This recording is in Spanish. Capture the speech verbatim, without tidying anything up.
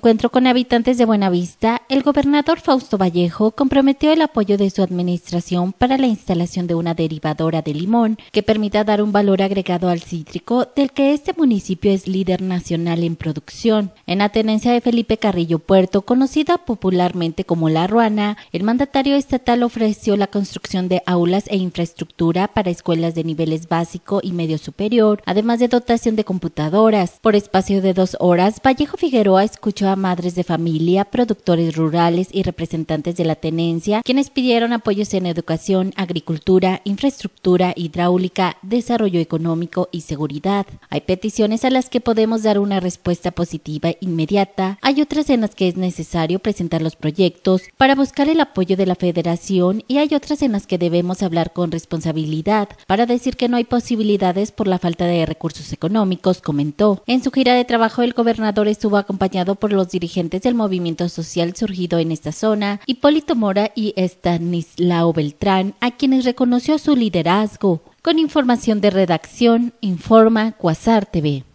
encuentro con habitantes de Buenavista, el gobernador Fausto Vallejo comprometió el apoyo de su administración para la instalación de una derivadora de limón que permita dar un valor agregado al cítrico, del que este municipio es líder nacional en producción. En atenencia de Felipe Carrillo Puerto, conocida popularmente como La Ruana, el mandatario estatal ofreció la construcción de aulas e infraestructura para escuelas de niveles básico y medio superior, además de dotación de computadoras. Por espacio de dos horas, Vallejo Figueroa escuchó a madres de familia, productores rurales y representantes de la tenencia, quienes pidieron apoyos en educación, agricultura, infraestructura hidráulica, desarrollo económico y seguridad. Hay peticiones a las que podemos dar una respuesta positiva inmediata, hay otras en las que es necesario presentar los proyectos para buscar el apoyo de la federación y hay otras en las que debemos hablar con responsabilidad para decir que no hay posibilidades por la falta de recursos económicos, comentó. En su gira de trabajo, el gobernador estuvo acompañado por los dirigentes del movimiento social surgido en esta zona, Hipólito Mora y Estanislao Beltrán, a quienes reconoció su liderazgo. Con información de redacción, informa Cuasartv.